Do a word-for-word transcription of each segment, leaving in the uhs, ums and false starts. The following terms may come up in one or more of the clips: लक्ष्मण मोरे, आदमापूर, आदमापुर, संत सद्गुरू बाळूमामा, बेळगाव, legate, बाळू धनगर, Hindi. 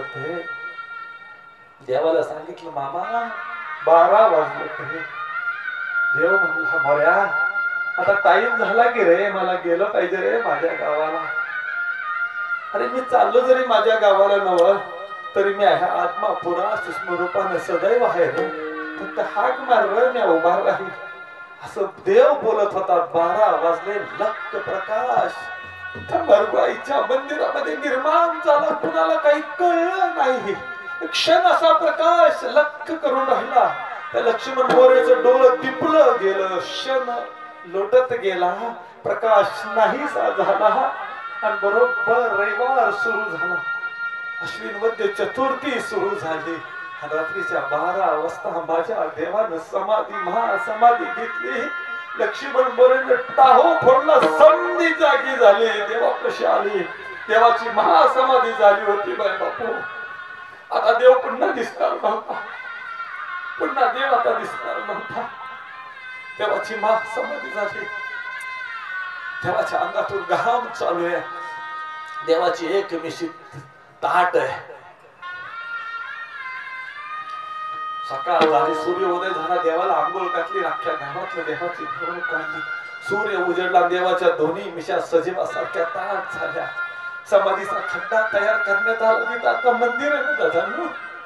होते देवाला सांगितलं मामा बारा वाजले होते. देव म्हणला मोऱ्या आता टाइम झाला की रे मला गेलं पाहिजे रे माझ्या गावाला. अरे मी चाललो जरी माझ्या गावाला नवं तरी मी आदमापुरात सुस्मरूपाने सदैव आहे फक्त हाक मारवर मी उभा राहील असं देव बोलत होता. बारा वाजले लक्क प्रकाश भरवाईच्या मंदिरामध्ये निर्माण झाला. कुणाला काही कळलं नाही. क्षण असा प्रकाश लक्क करून राहिला. त्या लक्ष्मण मोरेचं डोळं दिपलं गेलं. क्षण लोटत गेला. प्रकाश नाहीसा झाला. आणि बरोबर रविवार सुरू झाला. अश्विन वद्य चतुर्थी सुरू झाली. रात्रीच्या बारा वाजता माझ्या देवानं समाधी महासमाधी घेतली. लक्ष्मण मोरेने टाहो फोडला. समधी जागी झाली. देवा कशी आली. देवाची महासमाधी झाली होती. बाय बापू आता देव पुन्हा दिसणार नव्हता. पुन्हा देव आता दिसणार नव्हता. देवाची महासमाधी झाली. देवाच्या अंगातून घाम चालू आहे. देवाची एक मिशित ताट आहे. सकाळ झाली. सूर्योदय झाला. देवाला आंघोळ घातली. अख्ख्या गावातल्या देवाची मिरवणूक काढली. सूर्य उजडला. देवाच्या दोन्ही मिशा सजीवासारख्या ताट झाल्या. समाधीचा खड्डा तयार करण्यात आला. तिथं आता मंदिर आहे ना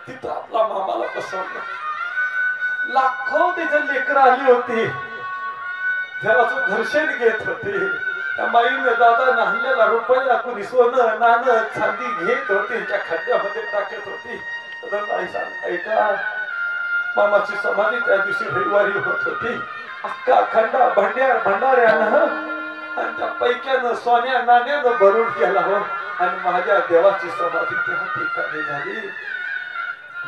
तिथं आपला मामाला बसवलं. लाखो त्याच्या लेकर आली होती. देवाचं घर्षण घेत होते. त्या माईने दादा नाहलेला रुपया कुणी सोनं नाणं चांदी घेत होती. त्या खड्ड्यामध्ये टाकत होती. ऐका मामाची समाधी त्या दिवशी रविवारी होत होती. अक्का खंडा भंड्या भंडाऱ्यानं आणि त्या पैक्यानं सोन्या नाण्यानं भरून गेला. हो आणि माझ्या देवाची समाधी त्या ठिकाणी झाली.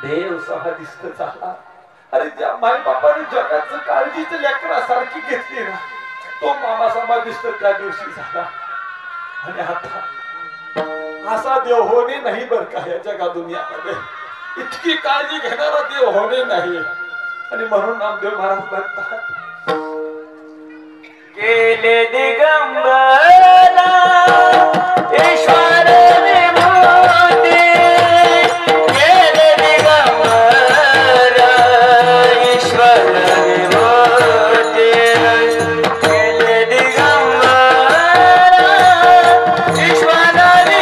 देव समाधीस्थ झाला. अरे ज्या माई बापाने जगाचं काळजीच लेकरासारखी घेतली ना तो मामा समाधीस्थ त्या दिवशी झाला. आणि आता असा देव होणे नाही बर का या जगा दुनियामध्ये. इतकी काळजी घेणारा देव होणे नाही. आणि म्हणून नामदेव महाराज म्हणतात केले दिगंबरा ईश्वर विभूती केले दिगंबरा ईश्वर विभूती केले दिगंबरा ईश्वर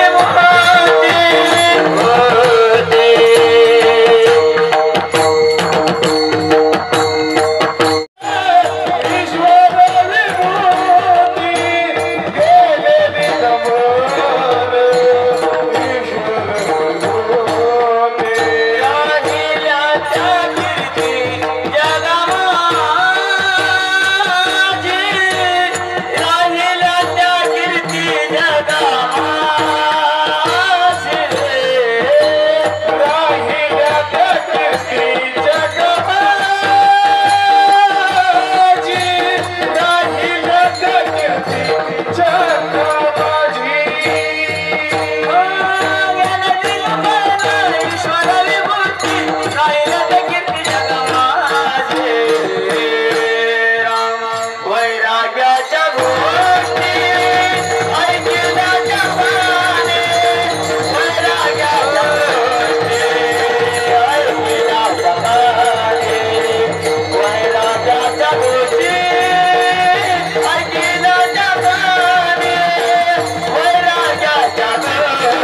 विभूती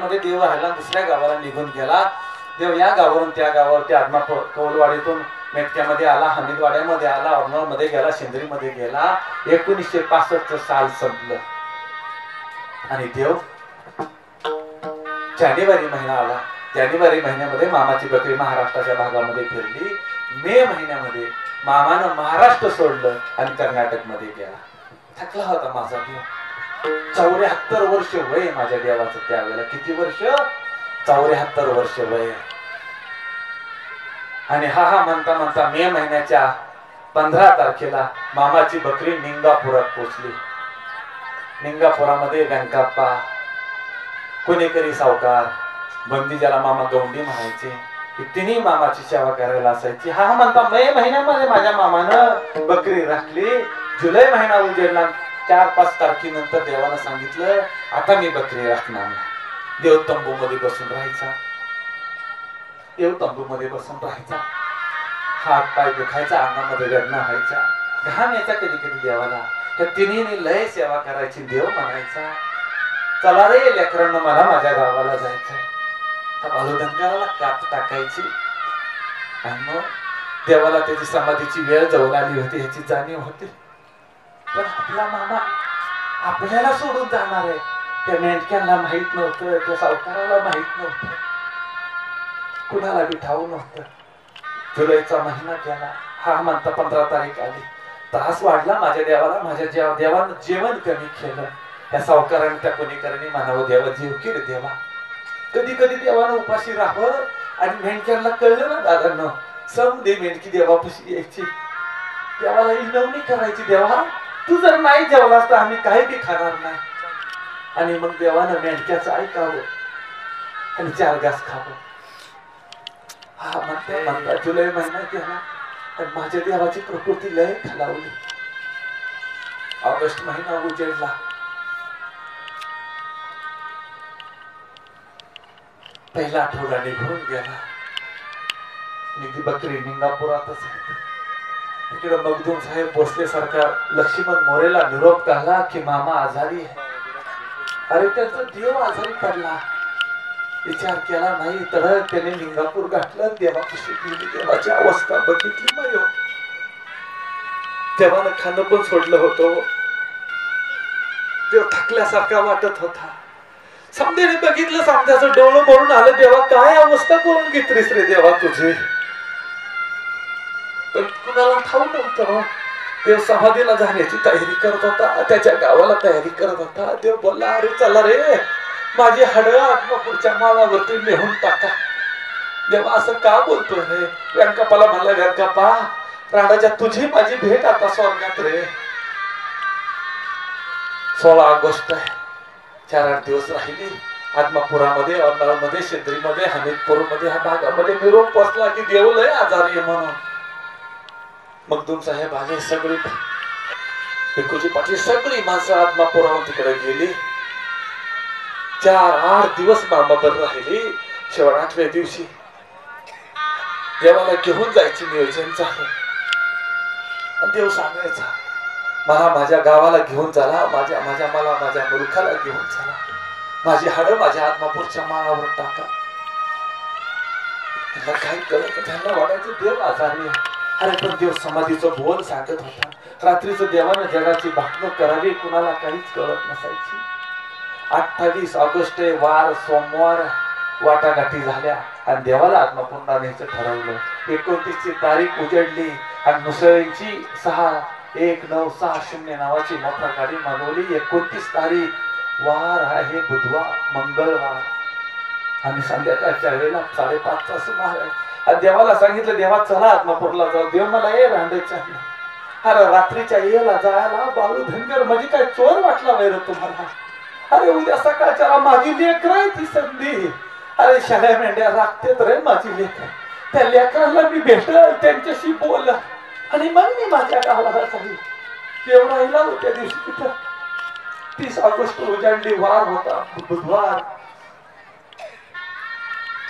मध्ये देव राहिला. दुसऱ्या गावाला निघून गेला. देव या गावावरून त्या गावावरती आदमापूर कौलवाडीतून मेटक्यामध्ये आला. हमीदवाड्यामध्ये आला. औरंगाबादमध्ये गेला. शेंद्रीमध्ये गेला. एकोणीसशे पासष्ट साल संपलं आणि देव जानेवारी महिना आला. जानेवारी महिन्यामध्ये मामाची बकरी महाराष्ट्राच्या भागामध्ये फिरली. मे महिन्यामध्ये मामानं महाराष्ट्र सोडलं आणि कर्नाटक मध्ये गेला. थकला होता माझा देव. चौऱ्याहत्तर वर्ष वय माझ्या देवाचं त्यावेळेला. किती वर्ष? चौऱ्याहत्तर वर्ष वय. आणि हा हा म्हणता म्हणता मे महिन्याच्या पंधरा तारखेला मामाची बकरी निंगापुरात पोहोचली. निंगापुरामध्ये गणकाप्पा, कोणीकरी सावकार, बंदी ज्याला मामा गौंडी म्हणायचे, तिन्ही मामाची सेवा करायला असायची. हा म्हणता मे महिन्यामध्ये माझ्या मामानं बकरी राखली. जुलै महिना उजेडला. चार पाच तारखेनंतर देवानं सांगितलं आता मी बकरी राखणार नाही. देव तंबू मध्ये बसून राहायचा. देव तंबू मध्ये बसून राहायचा. हात पाय दुखायचा, अंगामध्ये रडणं व्हायचा, घाम यायचा कधी कधी देवाला. त्या तिन्ही लय सेवा करायची. देव म्हणायचा चला रे लेकरांना, मला माझ्या गावाला जायचंय. बालधनगराला काप टाकायची. आणि मग देवाला त्याची समाधीची वेळ जवळ आली होती, ह्याची जाणीव होती. पण आपला मामा आपल्याला सोडून जाणार आहे. त्या मेंढक्यांना माहित नव्हतं, त्या सावकाराला माहित नव्हतं, कुणाला बिठावू नव्हतं. जुलैचा महिना गेला. हा म्हणता पंधरा तारीख आली. त्रास वाढला माझ्या देवाला. माझ्या जेव्हा देवानं जेवण कमी केलं. त्या सावकाराने त्या कोणीकरांनी म्हणावं देवा जीव किर देवा. कधी कधी देवानं उपाशी राहावं. आणि मेंढक्यांना कळलं ना दादांना, समदे मेंढकी देवापाशी यायची, देवाला इनवणी करायची. देवा तू जर नाही जेवलास तर आम्ही काही बी खाणार नाही. आणि मग देवानं मेंढक्याचं ऐकावं आणि चार घास खावं. हा म्हणता म्हणता जुलै महिना गेला. आणि माझ्या देवाची प्रकृती लय खालावली. ऑगस्ट महिना उजेडला. पहिला आठवडा निघून गेला. निधी बकरी निंगापुरातच. तिकडे मगदूम साहेब भोसले सरकार लक्ष्मण मोरेला निरोप काढला की मामा आजारी आहे. अरे त्यांचा देव आजारी पडला. विचार केला नाही तर त्याने निंगापूर गाठलं. देवापाशी गेली. देवाची अवस्था बघितली. मयो देवानं खाणं पण सोडलं होतं. देव थकल्यासारखा वाटत होता. समध्याने बघितलं. समध्याचं डोळं भरून आलं. देवा काय अवस्था करून घेतलीस रे देवा तुझी. पण कुणाला ठाऊ नव्हतं. देव समाधीला जाण्याची तयारी करत होता. त्याच्या गावाला तयारी करत होता. देव बोलला अरे चला रे, माझी हाडं आदमापुरच्या मालावरती नेऊन टाका. देवा असं का बोलतोय रे. व्यंकप्पाला म्हणला व्यंकप्पा राणाच्या तुझी माझी भेट आता स्वर्गात रे. सोळा ऑगस्ट आहे. चार आठ दिवस राहिले. आदमापुरामध्ये, अर्नाळमध्ये, शेंद्रीमध्ये, हमीदपूरमध्ये ह्या भागामध्ये निरोप पोचला की देव लय आजारी आहे म्हणून. मगदूम साहेब आले. सगळी भिकूजी पाटील सगळी माणसं आदमापुरावर तिकडे गेली. चार आठ दिवस मामाबर राहिली. शेवट आठव्या दिवशी देवाला घेऊन जायची नियोजन झालं. देव सांगायचा मला माझ्या गावाला घेऊन चला, माझ्या माझ्या मला माझ्या मुलखाला घेऊन चला, माझी हाडं माझ्या आदमापूरच्या माळावर टाका. त्यांना काही कळत. त्यांना वाटायचं देव आजारी आहे. अरे पण देव समाधीचं बोल सांगत होता. रात्रीचं देवानं जगाची भाकणं करावी. कुणाला काहीच कळत नसायची. अठ्ठावीस ऑगस्ट वार सोमवार. वाटाघाटी झाल्या आणि देवाला आदमापूरला न्यायचं ठरवलं. एकोणतीसची तारीख उजडली. आणि मुसळ्यांची सहा एक नऊ सहा शून्य नावाची मोठा गाडी मागवली. एकोणतीस तारीख वार आहे बुधवार, मंगळवार. आणि संध्याकाळच्या वेळेला साडेपाच तास महाराज आणि देवाला सांगितलं देवा चला आदमापूरला जाऊ. देव मला ये रांडेच्या अरे रात्रीच्या येला जायला बाळू धनगर म्हणजे काय चोर वाटला वैर तुम्हाला. अरे उद्या सकाळच्या माझी लेकर आहे ती संधी. अरे शाळ्या मेंढ्या राखतेत रे माझी लेकर. त्या लेकराला मी भेटल, त्यांच्याशी बोल आणि मग मी माझ्या गावाला जाईल. देव राहिला होत्या दिवशी तिथं. तीस ऑगस्ट उजाडली. वार होता बुधवार.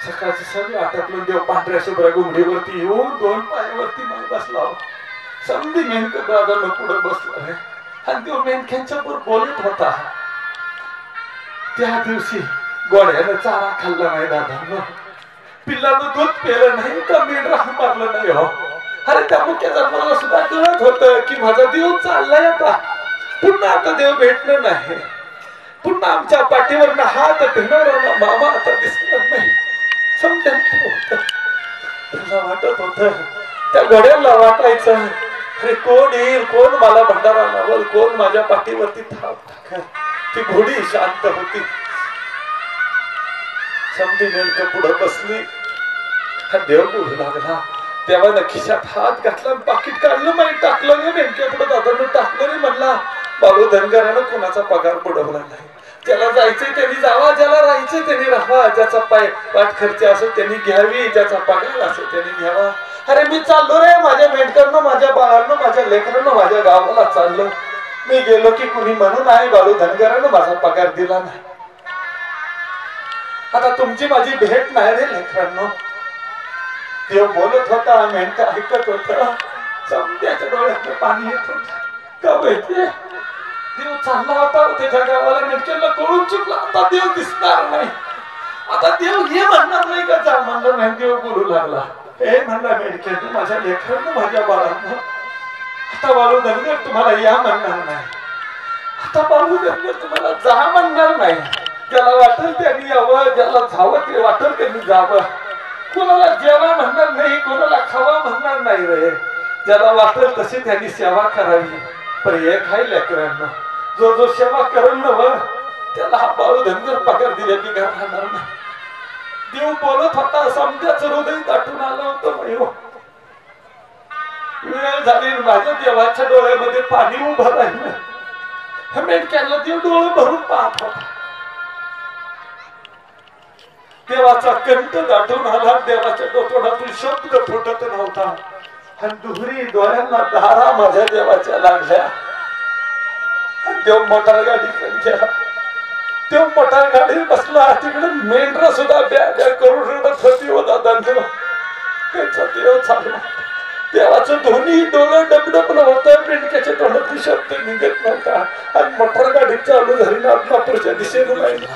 सकाळची सगळी आटोपून देव पांढऱ्या शुभ्र घुमडीवरती येऊन दोन पायावरती मग बसला. समधी मेनक दादांना पुढे बसला. आणि देव मेनक्यांच्यावर बोलत होता. त्या दिवशी गोळ्यानं चारा खाल्ला नाही दादांना. पिल्लानं दूध पेलं नाही का मेंढरा मारलं नाही. हो अरे त्या मुख्या जन्माला सुद्धा कळत होतं की माझा देव चाललाय. आता पुन्हा आता देव भेटणार नाही. पुन्हा आमच्या पाठीवर ना हात ठेवणार ना मामा आता दिसणार नाही. समजत होत. तुला वाटत होत त्या घड्याला वाटायचं अरे कोण येईल, कोण मला भंडारा लावल, कोण माझ्या पाठीवरती थाप टाकल. ती घोडी शांत होती. समधी नेमकं पुढे बसली. हा देव बोलू लागला. देवानं खिशात हात घातला, पाकिट काढलं, माहीत टाकलं नाही नेमक्या पुढे. दादा टाकलं नाही म्हणला. बाळू धनगरानं कोणाचा पगार बुडवला नाही. त्याला जायचंय त्यांनी जावा, ज्याला राहायचंय त्यांनी राहावा, ज्याचा पाय वाट खर्च असो त्यांनी घ्यावी, ज्याचा पगार असो त्यांनी घ्यावा. अरे मी चाललो रे माझ्या मेंढकरनं, माझ्या बाळांना, माझ्या लेकरांना, माझ्या गावाला चाललो. मी गेलो की कुणी म्हणून आहे बाळू धनगरानं माझा पगार दिला नाही. आता तुमची माझी भेट नाही रे लेकरांनो. देव बोलत होता, मेंढक ऐकत होता. समध्याच्या डोळ्यातलं पाणी येत होत. का माहितीये देव चालला होता त्याच्या गावाला. मेंढकेला कळून चुकला आता देव दिसणार नाही. आता देव हे म्हणणार नाही का जा म्हणणार नाही. देव बोलू लागला, हे म्हणला मेंढके तू माझ्या लेकरांना, माझ्या बाळांना, आता बाळू धनगर तुम्हाला या म्हणणार नाही, आता बाळू धनगर तुम्हाला जा म्हणणार नाही. ज्याला वाटेल त्यांनी यावं, ज्याला जावं ते वाटेल त्यांनी जावं. कोणाला जेवा म्हणणार नाही, कोणाला खावा म्हणणार नाही रे. ज्याला वाटेल तशी त्यांनी सेवा करावी. पण एक आहे लेकरांना, जो जो सेवा करेल ना त्याला हा बाळू धनगर पगार दिले बिगार राहणार नाही. देव बोलत होता. समध्याचं हृदय दाटून आलं होतं. वेळ झाली. माझ्या देवाच्या डोळ्यामध्ये पाणी उभं राहिलं. मेंढक्याला देव डोळे भरून पाहत होता. देवाचा कंठ दाटून आला. देवाच्या डोतोडातून शब्द फुटत नव्हता. आणि दुहरी डोळ्यांना धारा माझ्या देवाच्या लागल्या. देव मोटार गाडीकडे गेला. देव मोटार गाडीत बसला. तिकडे मेंढरा सुद्धा ब्या ब्या करून रडत होती. हो दादा देव त्यांचा देव चालला. देवाचं दोन्ही डोळं डबडबलं होतं. मेंढक्याच्या तोंडातून शब्द निघत नव्हता. आणि मोटार गाडी चालू झाली ना आदमापूरच्या दिशेने लागला.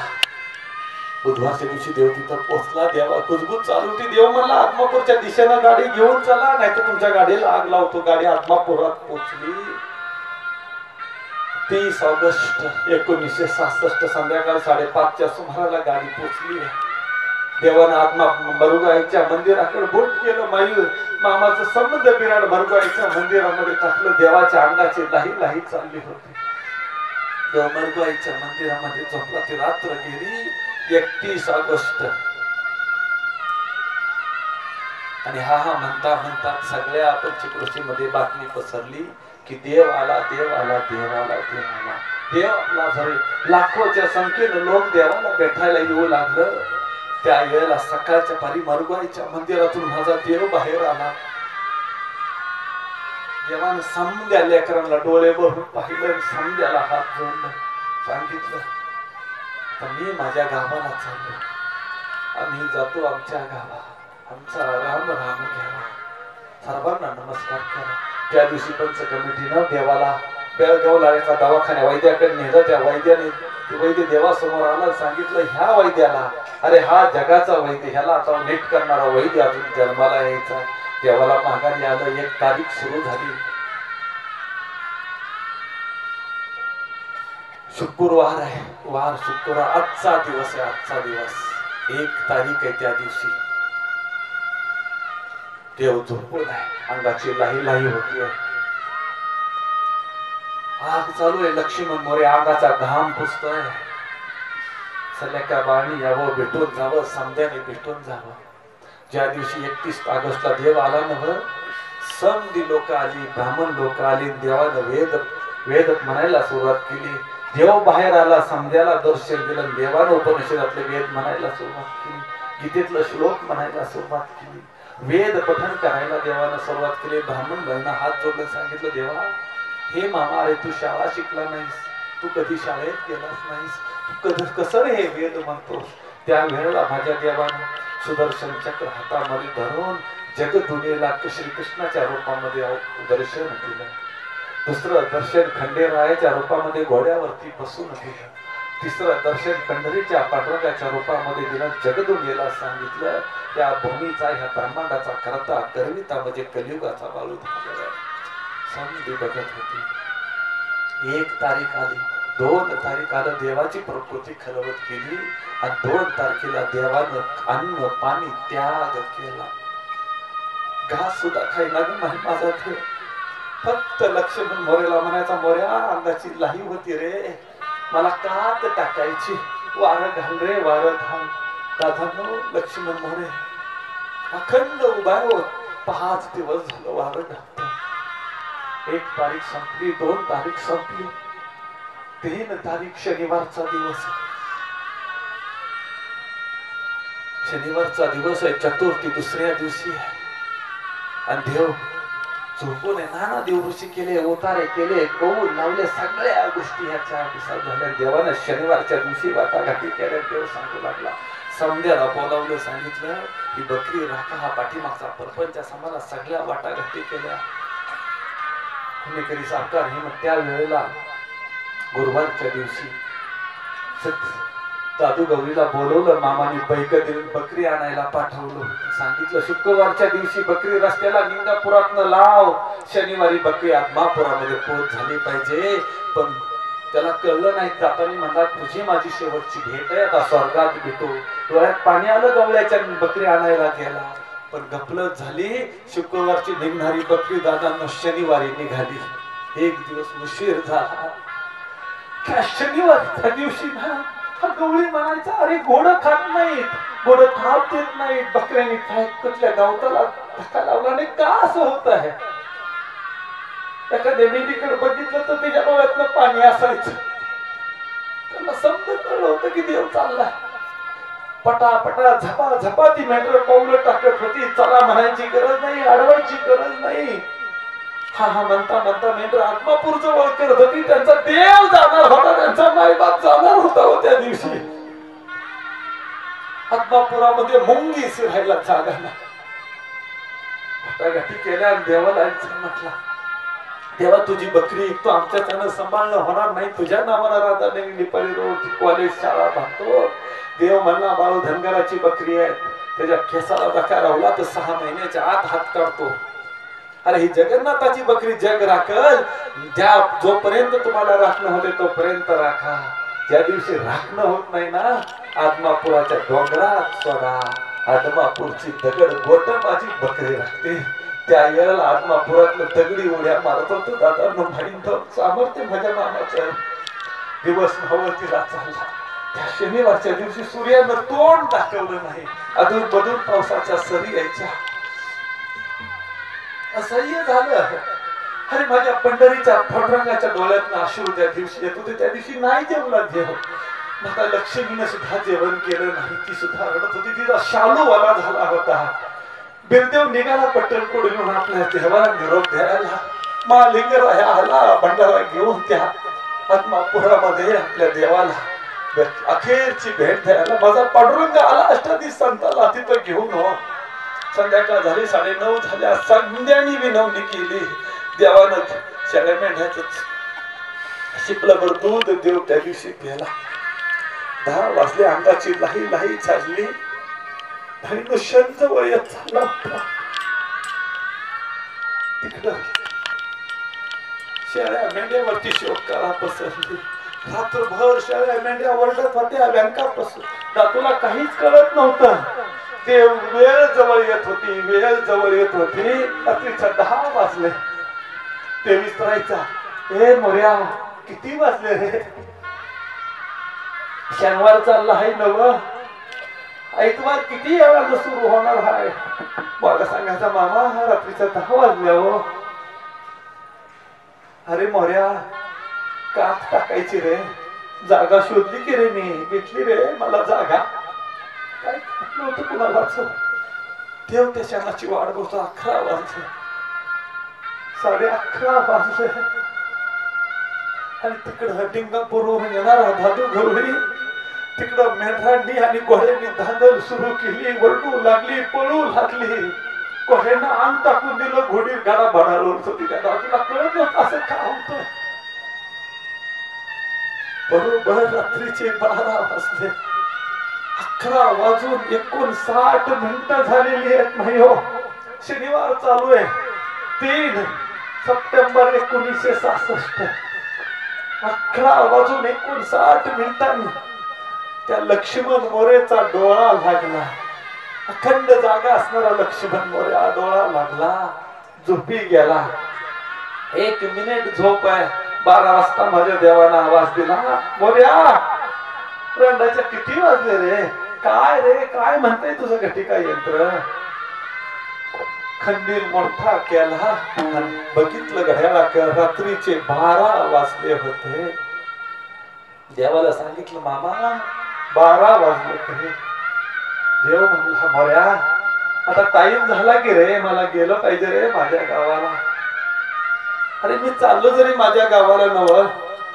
बुधवारच्या दिवशी देव तिथं पोहोचला. देवा कुजबूज चालू होती. देव म्हणला आदमापूरच्या दिशेनं गाडी घेऊन चला, नाही तर तुमच्या गाडीला आग लावतो. गाडी आदमापुरात पोहोचली. तीस ऑगस्ट एकोणीसशे सहासष्ट संध्याकाळ साडेपाचच्या सुमाराला गाडी पोहोचली. देवानं आदमा मरुगाईच्या मंदिराकडे बोट केलं. मायू मामाचं समद बिराड मरुगाईच्या मंदिरामध्ये टाकलं. देवाच्या अंगाची लाही लाही चालली होती. देव मरुगाईच्या मंदिरामध्ये झोपला. ती रात्र गेली. एकतीस ऑगस्ट आणि हा हा म्हणता म्हणता सगळ्या पंचक्रोशीमध्ये बातमी पसरली की देव आला, देव आला, देव आला, देव आला, देव आला. जरी लाखोच्या संख्येनं लोक देवाला भेटायला येऊ लागलं. त्या वेळेला सकाळच्या पारी मरुबाईच्या मंदिरातून माझा देव बाहेर आला. देवानं समध्या लेकरांना डोळे भरून पाहिलं. समध्याला हात जोडला, सांगितलं मी माझ्या गावाला चाललो. आम्ही जातो आमच्या गावा. आमचा राम राम घ्यावा, सर्वांना नमस्कार करा. त्या दिवशी पंच कमिटीनं देवाला बेळगावला एका दवाखान्या वैद्याकडे नेलं. त्या वैद्याने वैद्य देवासमोर आला. सांगितलं ह्या वैद्याला, अरे हा जगाचा वैद्य, ह्याला आता नीट करणारा वैद्य अजून जन्माला यायचा. देवाला माघारी आलं. एक तारीख सुरू झाली. शुक्रवार आहे. वार शुक्रवार आजचा दिवस आहे. आजचा दिवस एक तारीख आहे. त्या दिवशी देव झोपून आहे. अंगाची लाही लाही होती. आग चालू आहे. लक्ष्मण मोरे अंगाचा घाम पुसतोय. सल्याका बाणी यावं, भेटून जावं, समध्याने भेटून जावं. ज्या दिवशी एकतीस ऑगस्टला देव आला नव्ह, समधी लोक आली, ब्राह्मण लोक आली. देवानं वेद वेद म्हणायला सुरुवात केली. देव बाहेर आला. समध्याला दर्शन दिलं. देवानं उपनिषदातले वेद म्हणायला सुरुवात केली. गीतेतलं श्लोक म्हणायला सुरुवात केली. वेद पठण करायला देवानं सुरुवात केली. ब्राह्मण भाईंना हात जोडून सांगितलं, देवा हे मामा, अरे तू शाळा शिकला नाहीस, तू कधी शाळेत गेलास नाहीस, तू कधी कसं रे हे वेद म्हणतोस. त्यावेळेला माझ्या देवानं सुदर्शन चक्र हातामध्ये धरून जगदुनीला श्रीकृष्णाच्या रूपामध्ये दर्शन दिलं. दुसरं दर्शन खंडेरायाच्या रूपामध्ये घोड्यावरती बसून दिलं. तिसरं दर्शन पंढरीच्या पांडुरंगाच्या रूपामध्ये दिलं. जगदुनीला सांगितलं त्या भूमीचा, ह्या ब्रह्मांडाचा करता करविता म्हणजे कलियुगाचा बाळू धनगर आहे. समधी बघत होती. एक तारीख आली, दोन तारीख आलं. देवाची प्रकृती खलवत केली. आणि दोन तारखेला देवानं अन्न पाणी त्याग केला. घास सुद्धा खायला माहीत माझा ठेव फक्त लक्ष देऊन मोरेला म्हणायचा मोऱ्या अंगाची लाही होती रे मला कात टाकायची वार घाल रे वार घाल दादानो लक्ष्मण मोरे अखंड उभा होत पाच दिवस झालं वार घालतो एक तारीख संपली दोन तारीख संपली तीन तारीख शनिवारचा दिवस शनिवारचा दिवस आहे चतुर्थी दुसऱ्या दिवशी आणि देव झोपून नाना देव ऋषी केले उतारे केले कौल लावले सगळ्या गोष्टी ह्याच्या हिसाब झाल्या देवानं शनिवारच्या दिवशी वाटाघाटी केल्या देव सांगू लागला समध्याला बोलावलं सांगितलं ही बकरी राखा हा पाठीमागचा परपंचा समाला सगळ्या वाटाघाटी केल्या कुणीतरी सरकार हे मग त्या वेळेला गुरुवारच्या दिवशी सत्य दादू गौरीला बोलवलं मामाने बैक देऊन बकरी आणायला पाठवलं सांगितलं शुक्रवारच्या दिवशी बकरी रस्त्याला निंगापुरात न लाव शनिवारी बकरी आदमापुरामध्ये पोहोच झाली पाहिजे पण त्याला कळलं नाही जाताना म्हणला तुझी माझी शेवटची भेट आहे आता स्वर्गात भेटू डोळ्यात पाणी आलं गवळ्याच्या बकरी आणायला गेला पण गपलत झाली शुक्रवारची निघणारी बकरी दादांना शनिवारी निघाली एक दिवस उशीर झाला त्या शनिवारच्या दिवशी ना गवळी म्हणायचा अरे घोडं खात नाहीत घोडं थाप देत नाहीत बकऱ्यांनी काय कुठल्या गावताला धक्का लावला नाही का असं होत आहे एखाद्या मेंढीकडे बघितलं तर त्याच्या डोळ्यातलं पाणी असायचं त्याला समजत कळलं होतं की देव चालला पटापटा झपा झपा ती मेंढर पावलं टाकत होती चला म्हणायची गरज नाही अडवायची गरज नाही हा हा म्हणता म्हणता मेंढर आदमापूर जवळ करत होती त्यांचा देव जाणार होता त्यांचा मायबाप जाणार होता त्या दिवशी आदमापुरामध्ये मुंगी शिरायला जागा नाही वाटाघाटी केल्या देवाला म्हटला देवा तुझी बकरी तू आमच्या त्यानं सांभाळणं होणार नाही तुझ्या नावानं राधाने निपाणी रोड कॉलेज शाळा बांधतो देव म्हणला बाळू धनगराची बकरी आहे त्याच्या केसाला धक्का लावला तर सहा महिन्याच्या आत हात काढतो अरे ही जगन्नाथाची बकरी जग राखल ज्या जोपर्यंत तुम्हाला राखणं होते तोपर्यंत राखा ज्या दिवशी राखणं होत नाही ना आदमापुराच्या डोंगरात सोडा आदमापूरची दगड गोट माझी बकरी राखते त्या येळेला आदमापुरातलं दगडी उड्या मारत होतो दादांना माहीत सामर्थ्य माझ्या मामाचं दिवस मावळतीला चालला त्या शनिवारच्या दिवशी सूर्यानं तोंड दाखवलं नाही अधून मधून पावसाच्या सरी यायच्या असह्य झालं अरे माझ्या पंढरीच्या फडरंगाच्या डोळ्यातनं अश्रू त्या दिवशी येत होते त्या दिवशी नाही जेवला जेव माता लक्ष्मीनं सुद्धा जेवण केलं नाही ती सुद्धा रडत होती तिचा शालू वाला झाला होता बिरदेव निघाला पट्टणकोडून आपल्या देवाला निरोप द्यायला महालिंगराया आला भंडारा घेऊन त्या आदमापुरामध्ये आपल्या देवाला अखेरची भेट द्यायला माझा पांडुरंग आला अष्टादीश संताला तिथं घेऊन हो संध्याकाळ झाली साडे नऊ झाल्या संध्यानी विनवणी केली देवानं शाळ्या मेंढ्याच शिपलाभर दूध देव त्या दिवशी प्याला दहा वाजले अंगाची लाही लाही चालली तिकडं शाळ्या मेंढ्यावरती शोककळा पसरली रात्रभर शाळ्या मेंढ्या ओरडत होत्या बँकापासून दातूला काहीच कळत नव्हतं ते वेळ जवळ येत होती वेळ जवळ येत होती रात्रीच्या दहा वाजले ते विसरायचा ए मोऱ्या किती वाजले रे शनिवार चालला आहे नव ऐतवार किती वेळानं सुरू होणार हाय मला सांगायचा मामा हा रात्रीच्या दहा वाजल्या हो अरे मोऱ्या कात टाकायची रे जागा शोधली की रे मी भेटली रे मला जागा काय नव्हतं कुणालाच देव त्या क्षणाची वाढ बघतो अकरा वाजले साडे अकरा वाजले आणि तिकडं डिंगापूरवरून येणारा दादू गवळी तिकडं मेंढरांनी आणि घोड्यांनी धांदल सुरू केली वरडू लागली पळू लागली घोड्यांना अंग टाकून दिलं घोडी गाडा भरालोच होती त्या दादूला कळत असं का होतं बरोबर रात्रीचे बारा वाजले अकरा वाजून एकोणसाठ मिनिटं झालेली आहेत महिनो शनिवार चालू आहे तीन सप्टेंबर एकोणीसशे सहासष्ट अकरा वाजून एकोणसाठ मिनिटांनी त्या लक्ष्मण मोरेचा डोळा लागला थंड जागा असणारा लक्ष्मण मोरया डोळा लागला, झोपी गेला। एक मिनिट झोप आहे, बारा वाजता माझ्या देवाने आवाज दिला, मोरया रंडाच्या किती वाजले रे, काय रे काय म्हणतंय तुझं घटिका यंत्र? खंडील मोठा केला, बघितलं घड्याला, रात्रीचे बारा वाजले होते। देवाला सांगितलं, मामा बारा वाजले होते। देव म्हणला, मोरया आता टाइम झाला की रे, मला गेलं पाहिजे रे माझ्या गावाला। अरे मी चाललो जरी माझ्या गावाला नवं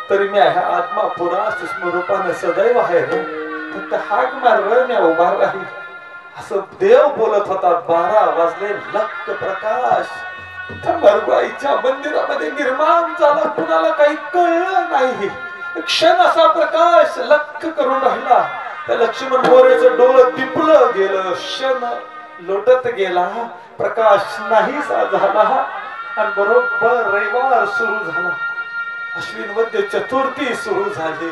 तरी मी आदमापुरात सूक्ष्म रूपाने सदैव आहे, फक्त हाक मारवर मी उभा राहील, असं देव बोलत होता। बारा वाजले, लक्क प्रकाश भरबाईच्या मंदिरामध्ये निर्माण झाला, कुणाला काही कळलं नाही। क्षण असा प्रकाश लक्क करून राहिला, त्या लक्ष्मण मोरयाचं डोळं दिपलं गेलं, क्षण लोटत गेला, प्रकाश नाहीसा झाला। आणि बरोबर रविवार सुरू झाला, अश्विन वद्य चतुर्थी सुरू झाली।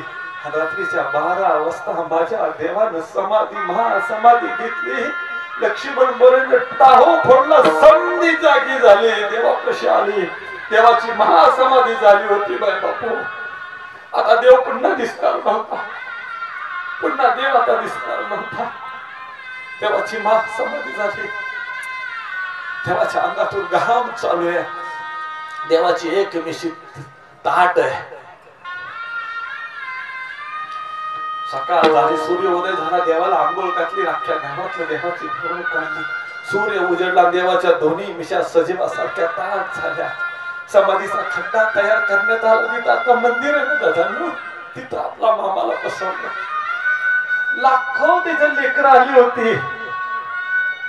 रात्रीच्या बारा वाजता माझ्या देवानं समाधी महासमाधी घेतली। लक्ष्मण मोरयाने टाहो फोडला, समधी जागी झाली, देवा कशी आली, देवाची महासमाधी झाली होती। बाय बापू, आता देव पुन्हा दिसणार नव्हता, पुन्हा देव आता दिसणार नव्हता, देवाची महासमाधी झाली। देवाच्या अंगातून घाम चालू आहे, देवाची एक मिशित ताट आहे। सकाळ झाली, सूर्योदय झाला, देवाला आंघोळ घातली, अख्ख्या घरातल्या देवाची मिरवणूक काढली, सूर्य उजडला, देवाच्या दोन्ही मिशा सजीवासारख्या ताट झाल्या। समाधीचा खड्डा तयार करण्यात आला, तिथं आता मंदिर आहे ना, तिथं आपला मामाला बसवलं। लाखो त्याच्या लेकरं आली होती,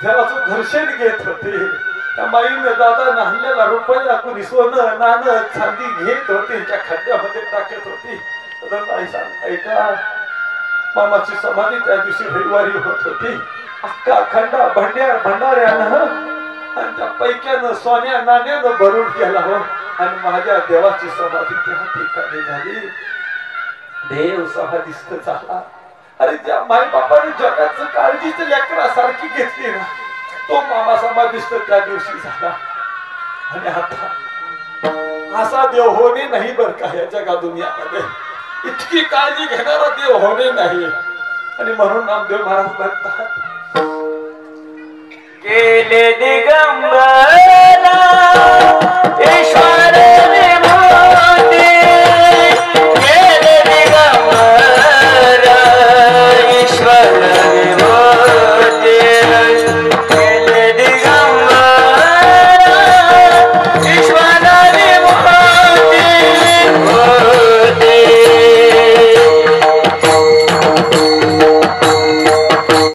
देवाचं घर्षण घेत होते। त्या माईने दादा नाहल्याला रुपया कोणी सोनं नाणं चांदी घेत होती, त्या खड्ड्यामध्ये टाकत होती। ऐका, मामाची समाधी त्या दिवशी रविवारी होत होती। अक्का खंडा भंड्या भंडाऱ्यानं आणि त्या पैक्यानं सोन्या नाण्यानं भरून गेला हो, आणि माझ्या देवाची समाधी त्या ठिकाणी झाली। देव समाधीस्थ झाला। अरे ज्या माई बापाने जगाचं काळजीच लेकरा सारखी घेतली ना, तो मामा समाधिस्थ त्या दिवशी झाला। आणि आता असा देव होणे नाही बर का या जगा दुनियामध्ये, इतकी काळजी घेणारा देव होणे नाही। आणि म्हणून नामदेव महाराज म्हणतात, गेले दिगंबर